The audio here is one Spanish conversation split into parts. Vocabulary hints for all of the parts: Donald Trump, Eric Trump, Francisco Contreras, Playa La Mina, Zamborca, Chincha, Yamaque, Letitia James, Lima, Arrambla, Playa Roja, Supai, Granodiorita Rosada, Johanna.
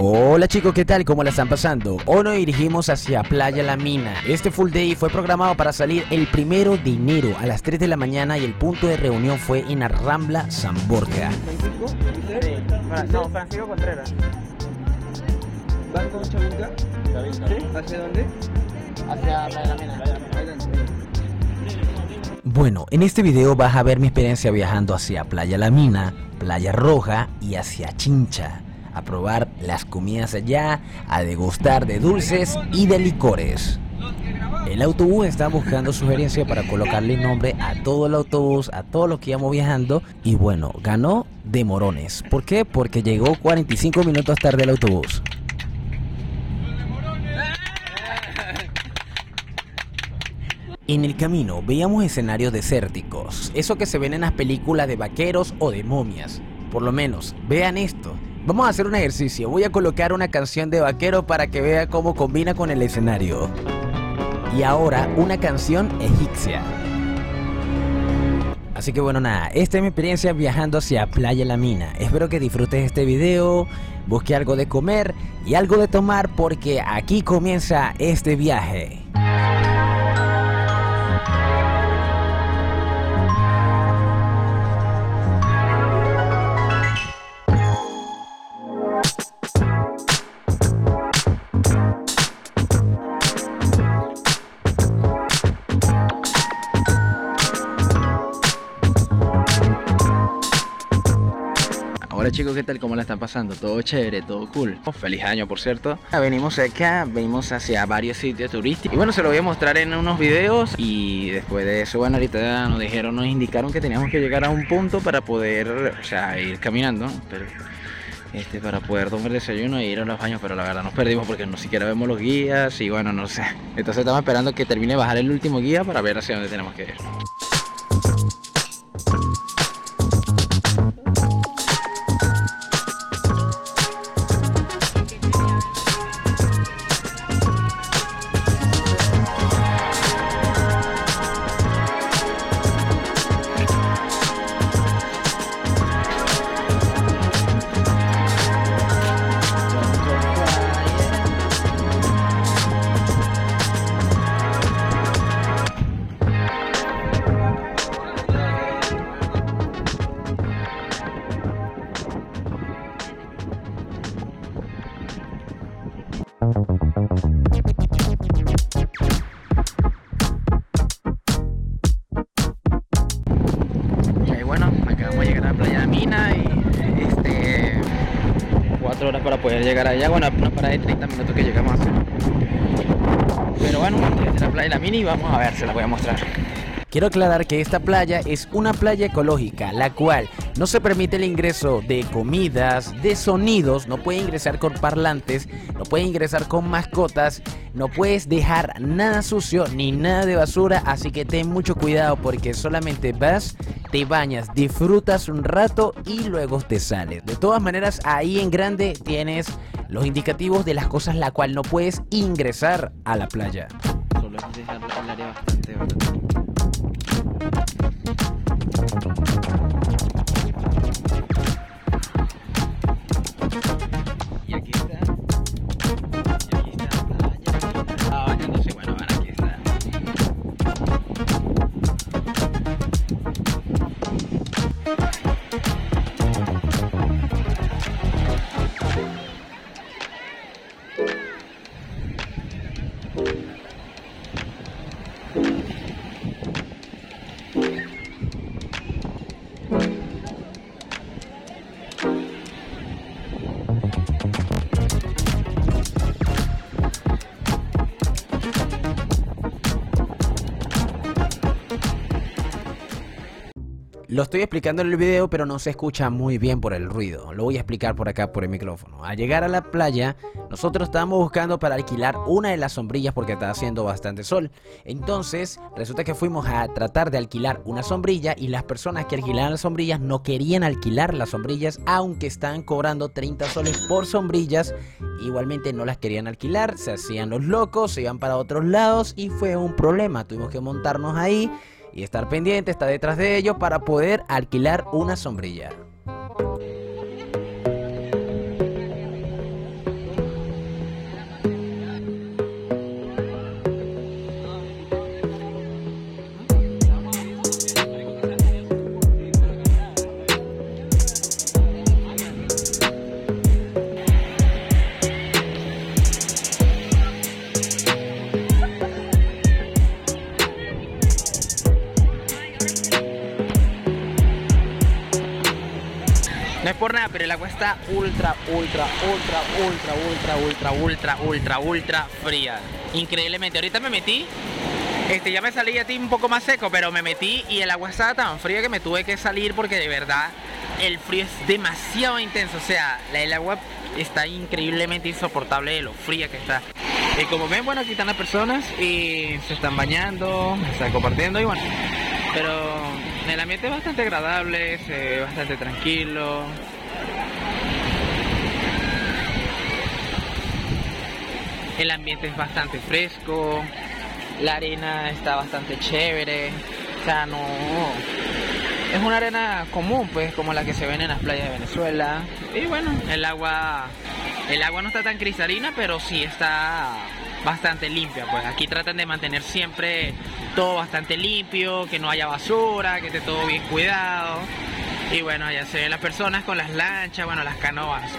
Hola chicos, ¿qué tal? ¿Cómo la están pasando? Hoy nos dirigimos hacia Playa La Mina. Este full day fue programado para salir el 1 de enero a las 3 de la mañana y el punto de reunión fue en Arrambla, Zamborca. No, Francisco Contreras. ¿Van con Chabuca? ¿Hacia dónde? Hacia Playa La Mina. Bueno, en este video vas a ver mi experiencia viajando hacia Playa La Mina, Playa Roja y hacia Chincha, a probar las comidas allá, a degustar de dulces y de licores. El autobús está buscando sugerencias para colocarle nombre a todo el autobús, a todos los que íbamos viajando, y bueno, ganó de morones. ¿Por qué? Porque llegó 45 minutos tarde el autobús. En el camino veíamos escenarios desérticos, eso que se ven en las películas de vaqueros o de momias. Por lo menos, vean esto. Vamos a hacer un ejercicio, voy a colocar una canción de vaquero para que vea cómo combina con el escenario. Y ahora una canción egipcia. Así que bueno, nada, esta es mi experiencia viajando hacia Playa La Mina. Espero que disfrutes este video, busque algo de comer y algo de tomar porque aquí comienza este viaje. Hola chicos, ¿qué tal? ¿Cómo la están pasando? Todo chévere, todo cool. Feliz año, por cierto. Venimos acá, venimos hacia varios sitios turísticos. Y bueno, se lo voy a mostrar en unos videos. Y después de eso, bueno, ahorita nos dijeron, nos indicaron que teníamos que llegar a un punto para poder, o sea, ir caminando. Pero, para poder tomar desayuno e ir a los baños. Pero la verdad nos perdimos porque no siquiera vemos los guías. Y bueno, no sé. Entonces estamos esperando que termine de bajar el último guía para ver hacia dónde tenemos que ir. Horas para poder llegar allá, bueno, una parada de 30 minutos que llegamos a hacer. Pero bueno, desde la Playa La Mina y vamos a ver, se la voy a mostrar. Quiero aclarar que esta playa es una playa ecológica, la cual no se permite el ingreso de comidas, de sonidos, no puedes ingresar con parlantes, no puedes ingresar con mascotas, no puedes dejar nada sucio ni nada de basura, así que ten mucho cuidado porque solamente vas, te bañas, disfrutas un rato y luego te sales. De todas maneras, ahí en grande tienes los indicativos de las cosas la cual no puedes ingresar a la playa. Solo es dejar el área bastante baja. Y aquí está. Y aquí está la playa. Estaba bañándose, bueno, ahora aquí está. Lo estoy explicando en el video, pero no se escucha muy bien por el ruido. Lo voy a explicar por acá por el micrófono. Al llegar a la playa, nosotros estábamos buscando para alquilar una de las sombrillas porque estaba haciendo bastante sol. Entonces, resulta que fuimos a tratar de alquilar una sombrilla y las personas que alquilaban las sombrillas no querían alquilar las sombrillas, aunque estaban cobrando 30 soles por sombrillas. Igualmente no las querían alquilar, se hacían los locos, se iban para otros lados y fue un problema. Tuvimos que montarnos ahí y estar pendiente, estar detrás de ellos para poder alquilar una sombrilla. nada, pero el agua está ultra fría. Increíblemente, ahorita me metí, ya me salí a ti un poco más seco, pero me metí y el agua estaba tan fría que me tuve que salir porque de verdad el frío es demasiado intenso. O sea, el agua está increíblemente insoportable de lo fría que está. Como ven, bueno, aquí están las personas y se están bañando, se están compartiendo y bueno, pero el ambiente es bastante agradable, se ve bastante tranquilo. El ambiente es bastante fresco, la arena está bastante chévere, o sea, no... Es una arena común, pues, como la que se ven en las playas de Venezuela. Y bueno, el agua no está tan cristalina, pero sí está bastante limpia. Pues aquí tratan de mantener siempre todo bastante limpio, que no haya basura, que esté todo bien cuidado. Y bueno, allá se ven las personas con las lanchas, bueno, las canoas.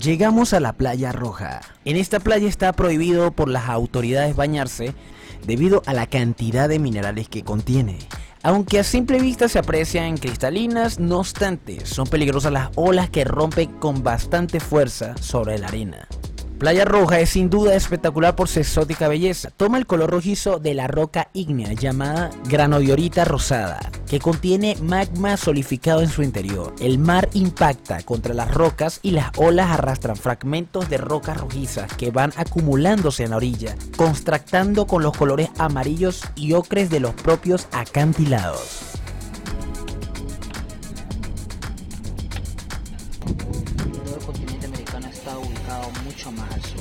Llegamos a la Playa Roja. En esta playa está prohibido por las autoridades bañarse debido a la cantidad de minerales que contiene. Aunque a simple vista se aprecian cristalinas, no obstante, son peligrosas las olas que rompen con bastante fuerza sobre la arena. Playa Roja es sin duda espectacular por su exótica belleza. Toma el color rojizo de la roca ígnea llamada Granodiorita Rosada, que contiene magma solidificado en su interior. El mar impacta contra las rocas y las olas arrastran fragmentos de rocas rojizas que van acumulándose en la orilla, contrastando con los colores amarillos y ocres de los propios acantilados. El interior del continente americano está ubicado mucho más al sur.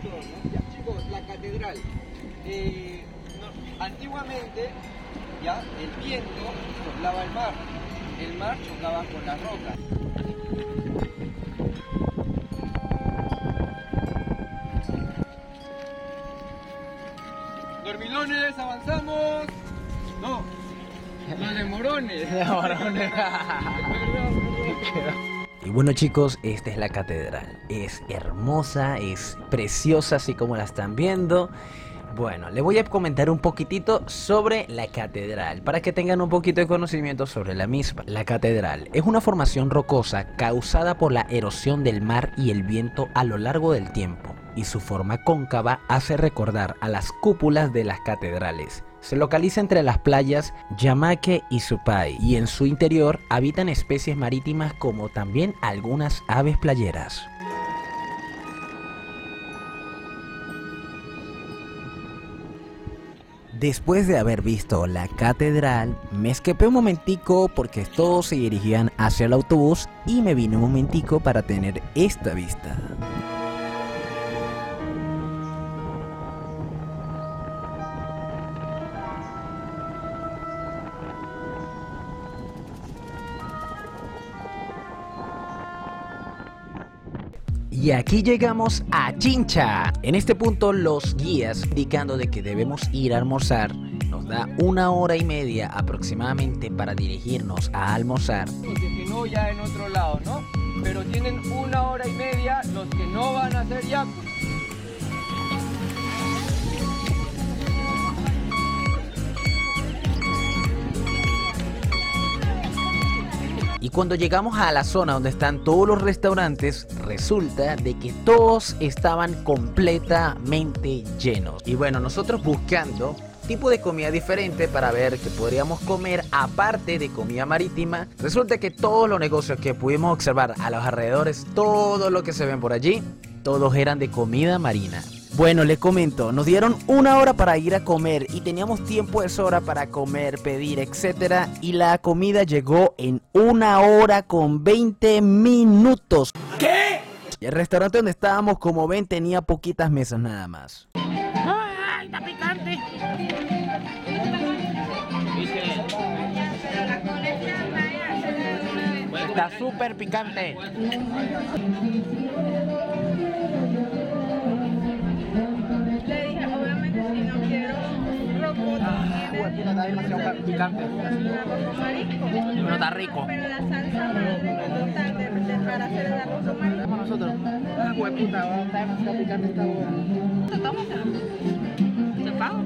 Chicos, la catedral. Antiguamente ya el viento soplaba el mar chocaba con las rocas. Dormilones, avanzamos. No, los demorones. Y bueno chicos, esta es la catedral. Es hermosa, es preciosa así como la están viendo. Bueno, les voy a comentar un poquitito sobre la catedral, para que tengan un poquito de conocimiento sobre la misma. La catedral es una formación rocosa causada por la erosión del mar y el viento a lo largo del tiempo, y su forma cóncava hace recordar a las cúpulas de las catedrales. Se localiza entre las playas Yamaque y Supai, y en su interior habitan especies marítimas como también algunas aves playeras. Después de haber visto la catedral, me escapé un momentico porque todos se dirigían hacia el autobús y me vine un momentico para tener esta vista. Y aquí llegamos a Chincha. En este punto los guías, indicando de que debemos ir a almorzar, nos da 1 hora y media aproximadamente para dirigirnos a almorzar. Los que no, ya en otro lado, ¿no? Pero tienen 1 hora y media los que no van a hacer ya. Y cuando llegamos a la zona donde están todos los restaurantes, resulta de que todos estaban completamente llenos. Y bueno, nosotros buscando tipo de comida diferente para ver qué podríamos comer aparte de comida marítima, resulta que todos los negocios que pudimos observar a los alrededores, todo lo que se ven por allí, todos eran de comida marina. Bueno, les comento, nos dieron 1 hora para ir a comer y teníamos tiempo de sobra para comer, pedir, etcétera, y la comida llegó en 1 hora con 20 minutos. ¿Qué? Y el restaurante donde estábamos, como ven, tenía poquitas mesas nada más. ¡Ay, está picante! Está súper picante. Le dije, obviamente, si no quiero rocoto. Está demasiado picante. Pero está rico. Pero la salsa madre no es tan de para hacer el arroz marisco. Como nosotros. Ah, hueputa, está demasiado picante esta hueá. ¿Te tomas? ¿Te pago?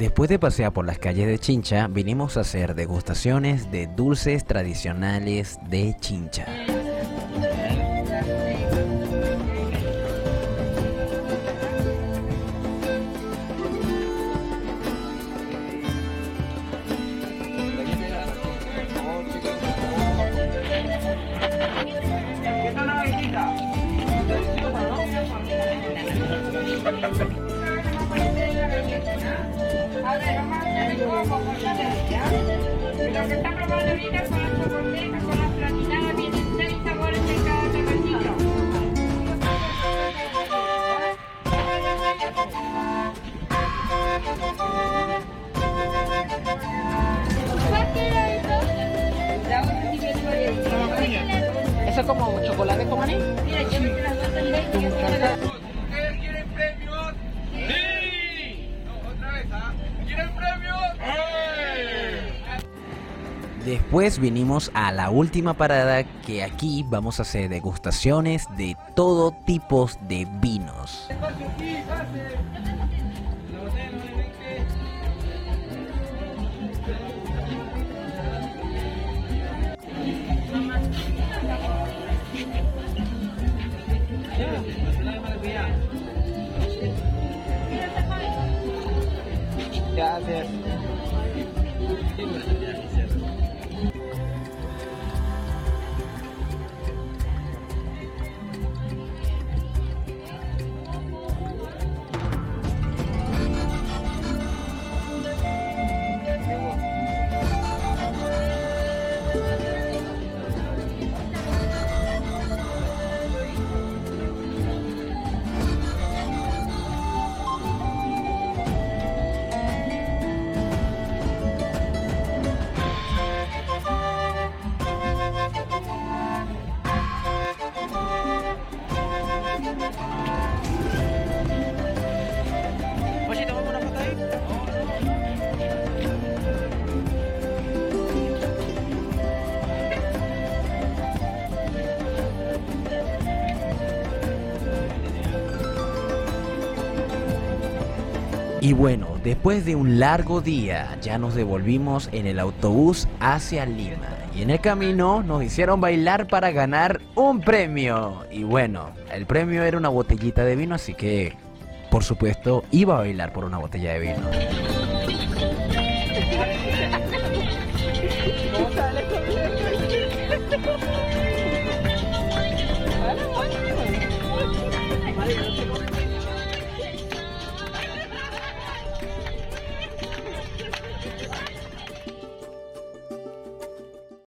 Después de pasear por las calles de Chincha, vinimos a hacer degustaciones de dulces tradicionales de Chincha. ¿Eso es como chocolate con maní? Mira, yo me las dos en leche. ¿Ustedes quieren premios? ¡Sí! No, otra vez, ¿ah? ¿Quieren premios? ¡Sí! Después vinimos a la última parada, que aquí vamos a hacer degustaciones de todo tipo de vinos. Gracias. Y bueno, después de un largo día, ya nos devolvimos en el autobús hacia Lima. Y en el camino nos hicieron bailar para ganar un premio. Y bueno, el premio era una botellita de vino, así que, por supuesto, iba a bailar por una botella de vino.